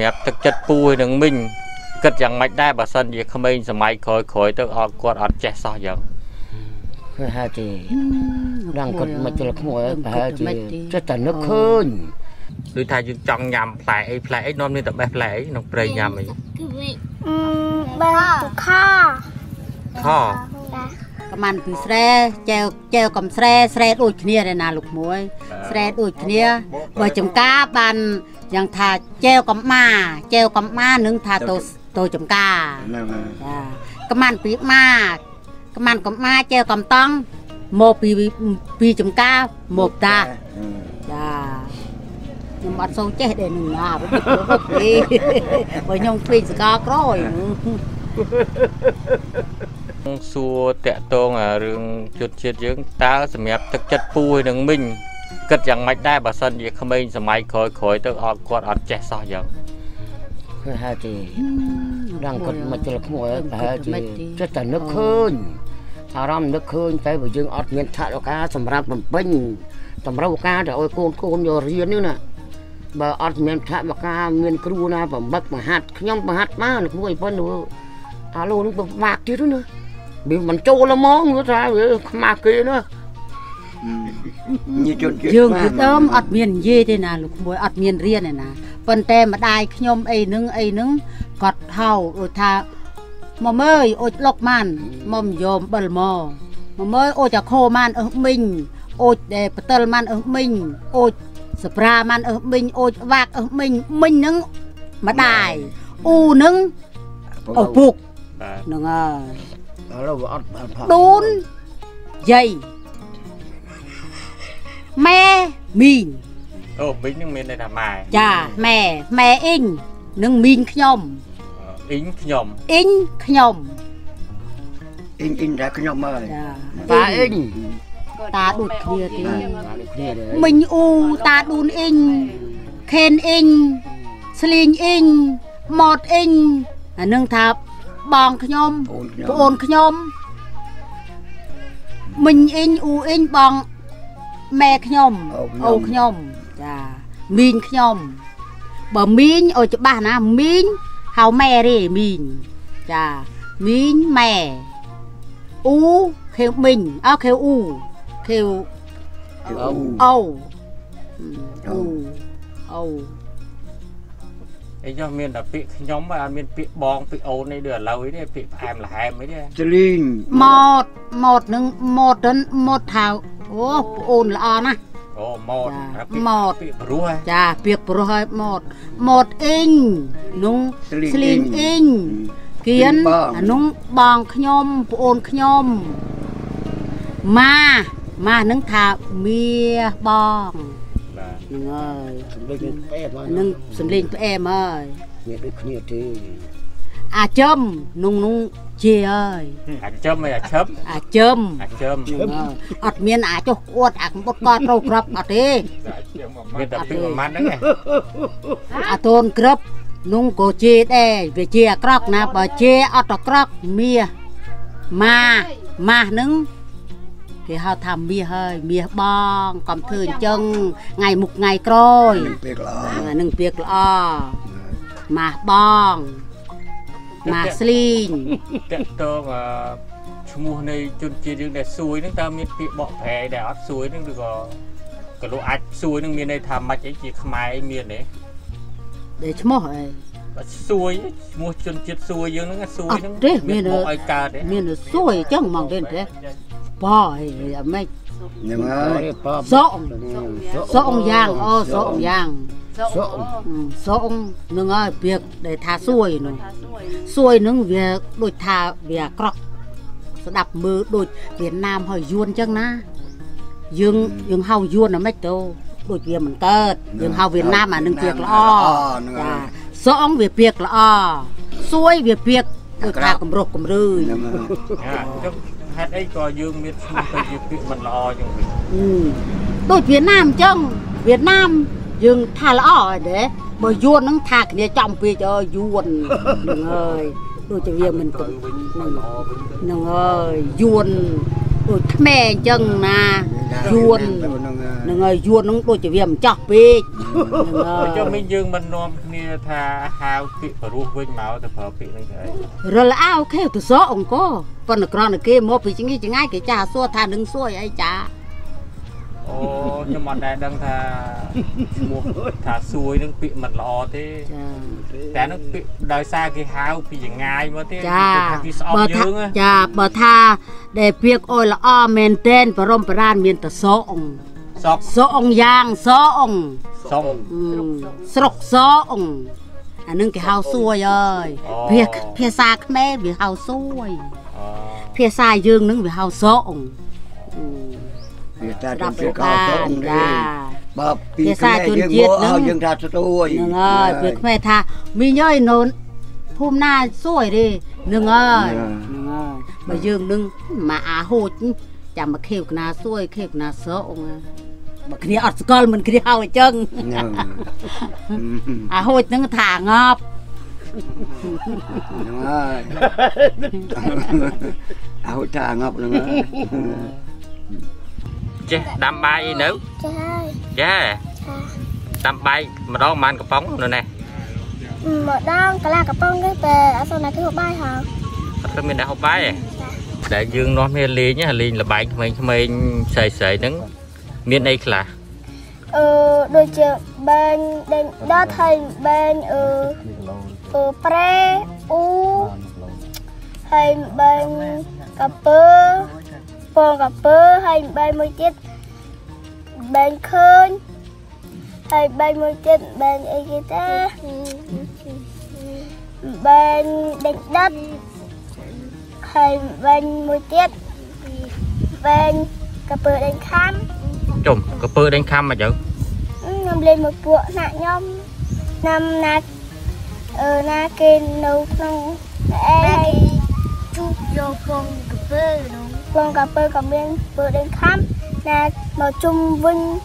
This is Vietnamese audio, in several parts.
mẹp thực chất pui đừng minh cất rằng mạch đai bà sân việc không minh máy khởi khởi tức họ quật ọt che so giờ hai thì đang cất mà cho là bà thì chắc là nước hơn đôi thay chúng chọn nhầm phải phải non nên tập bài phải nó bơi nhầm mình ba kho khoมันปีเสร็จเจอกับเสร็จอุ่นเนียเลยนะลูกมวยเสร็จอุ่นเนียบ่จมกาบันยังทาเจลกับมานึงทาโตจมกากมันปีมากมันกับมาเจลกับต้องโมปีจมกาโมตาจ้ายังบัดโซเจเดนึงนะบ่ยงปีสกากร้อยสัวแตะตรงเรื่องจุดเช็ดยืงตาสมัยตักจัดปูให้หนึ่งมิงกัดอย่างไม่ได้บาสันเยขมิ้นสมัยคอยตักออกกอดอดแจกซอยอย่างคือฮะที่ดังกัดมาจุลขโมยฮะที่จะแต่นึกคืนอารมณ์นึกคืนใจบุญยืงอดเงินถ่ายลูกค้าสำหรับมันเป็นสำหรับลูกค้าแต่โอ้ยโกนโยเรียนนี่น่ะบ่อดเงินถ่ายลูกค้าเงินครูนะผมบักมาหัดขย่มมาหัดมาหนูคุยพ่นดูอาลูนึกมากที่รู้เนอะbị mình trôi là món nữa ra mà kia nữa dương cứ tóm ọt miền dê thế nà lúc mùi ọt miền riêng này nà phần tè mà đai nhôm ấy nướng cọt hàu rồi thà mồm ơi ôi lộc man mồm dòm bờ mò mồm ơi ôi chả khô man ở mình ôi để tơ man ở mình ôi spa man ở mình ôi vạc ở mình nướng mà đài u nướng ở phục nướng đốn dày mẹ mình mình nhưng mình đây là mài chà mẹ in nhưng mình nhom in ra nhom ơi và in ta đụt kia thì mình u ta đun in khen in sling in mọt in nâng tháp bong nhôm ôn nhôm mình in u in bong mẹ nhôm ô nhôm mình nhôm bờ mình ở chỗ bà na mình hào mẹ đi mình chà mình mẹ u kêu mình kêu u kêu ô ấy cho miền là bị nhóm mà miền bị bong bị ấu này được lâu ấy đấy bị em là em ấy đấy Celine một thảo ôn là on á một dạ việc bùa hơi một in nung Celine in kiến nung bong nhôm ôn nhôm mà nung thảo mía bong nâng ơi sầm lên tụi em ơi à châm nung chê ơi à châm ọt miên à cho uất à cũng bớt con đâu gấp ọt đi à tôn gấp nung cổ chê đây về chê cọc na bờ chê ọt cọc mía mà nâng thì họ thầm mía bong cầm thường chân ngày một ngày rồi nâng việc lo mà bong mà sling tận to mà mua này chun chi đừng để suối nước ta miệt bị bọ phè để ót suối nước được rồi cái lỗ ách suối nước miền này thầm mà chỉ khai miền đấy để cho mọi suối mua chun chi suối dương nó suối nước miền bọ ai cả đấy miền là suối chẳng mỏng lên thế bò thì mấy sông giang sông nương ơi việc để thả xuôi nương việc đôi thả việc cọc đập mưa đôi Việt Nam hơi yuôn chắc na dương hao yuôn là mấy tô đôi việc mình tơ dương hao Việt Nam mà nương việc là o sông việc là o xuôi việc đôi thả cầm rục cầm rư hát ấy coi dương miệt mình lo tôi Việt Nam dương thà lo để mà vuôn nó thà kia trong kia cho vuôn đừng ơi đôi cho việc mình cũng đừng ơi vuôn mẹ chừng nà ruồn người ruồn nó tôi chỉ viêm chọc pít cho mình dương mình nôm nè thà hao pị phải ruột quên máu thì phải pị này rồi là ao kêu từ gió ông có còn là con này kia một vì chính cái ngay cái trà xua thà đứng xuôi ấy trà ô nhưng mà này đang thà mua thà xuôi đang pị mặt lò thếแต่นึกโดยซากี่หาวปีอย่างไงมาที่ที่สอบเยอะไงจ้าเปิดท่าเด็กเพียกโอละอ้อเมนเทนประรมประรานเมียนตะโซองโซองยางโซองสลกโซองอันนึงกี่หาวซวยเลยเพียซาแม่เบียหาวซวยเพียซายืงนึงเบียหาวโซองรับประทานจ้าเพียซาจนเจี๊ยดนึงยังราชตัวอีกเลยเพียแม่ท่ามีย่อยนนภูมิหน้าสวยดินึงเอ้ยมายืงนึงมาอาหูจะมาเขียวหน้าสวยเขียวหน้าเสือองมาคดีอัดสกอลมันคดีเอาจังอาหูนึงถ่างอบนึงเอ้ยอาหูถ่างอบนึงเอ้ยđam bay nữ yeah đam bay mà đó mang cặp bóng rồi nè mà đó là cặp bóng cái về ở sau này cái hộp bay hả cái mình đã hộp bay đại dương nó miền lì nhá lì là bay mình xài đứng miền đây là đôi chiều bên đó thầy bên pre u thầy bên cặp bơ con cặp bơ hay bay môi chết bên khơi hay bay môi chết bên ekita bên đánh đất hay bên môi chết bên cặp bơ đánh khăm chồng cặp bơ đánh khăm mà chữ nằm lên một bộ nạ nhom nằm nạc ở na kê nấu không ai chụp vô con cặp bơ con cà phê còn bên vừa đến khám là màu chung vinh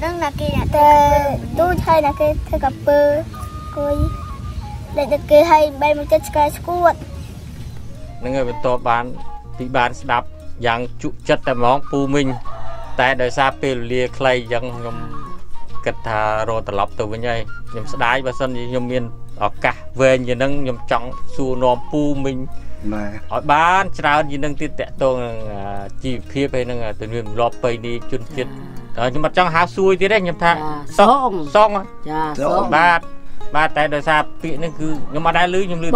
nắng là kia tôi thấy là cái thay cà phê coi để được kia hay bay một chiếc sky scoot những người to bán bị bán đạp dạng trụ chất tại món phu minh tại đời xa pelia clay dạng gạch thà rồi tập lọc từ với nhau nhom đáy và sân như nhom miên ở cả về như nâng nhom trọng xu nòm phu minh ở bán trao gì đang tiết tệ tôi chỉ khi về năng từ miền lọp về đi chuyên chuyên nhưng mà trong háo xuôi thế đấy nhập thang xong xong ba tại đời xa bị nó cứ nhưng mà đã lưới nhưng lưới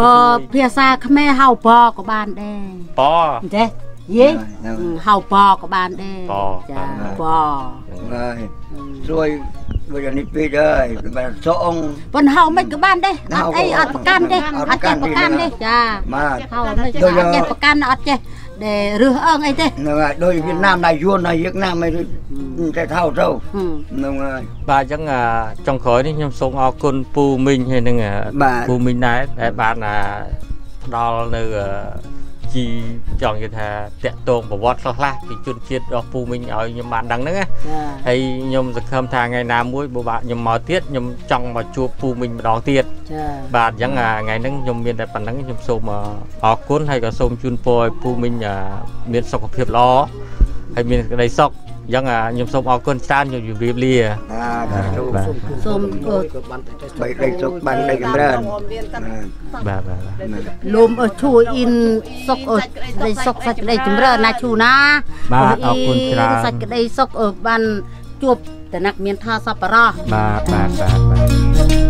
phía xa khmer hào po của bạn đây po thế dễ hào po của bạn đây po rồi bây giờ đi đây bạn xong vẫn hầu mấy cái ban đây ăn đây ăn can đây ăn chè can đây chà mà hầu ăn chè can ăn chè để rửa ơn ấy thế đôi Việt Nam này vuông này Việt Nam này cái thau trâu bà chắc là trong khối đấy nhưng sống ở con Phu Minh hay nương Phu Minh này bạn là đo nương chỉ chọn như thế tiện tồn và vót lo la thì chuyên chiết ở Phu Minh ở nhưng bạn đắng nữa hay nhom giật hôm thang ngày nào muối bộ bạn nhom mò tiết nhom trong mà chua Phu Minh đỏ tiết bạn chẳng là ngày nắng nhom miền đại bản nắng nhom sôm ở cuốn hay cả sôm chuyên phôi Phu Minh miền sọc hiệp lo hay miền đầy sọc chẳng là nhom sôm ở cuốn san nhom rìu lia sôm bảy đầy sọc bảy đầy cái đàn lùm ở chui in sọc ở đây sọc sạch đây chúng ta na chu na in sạch đây sọc ở ban chụpแต่นักเมียนท่าซาปะระ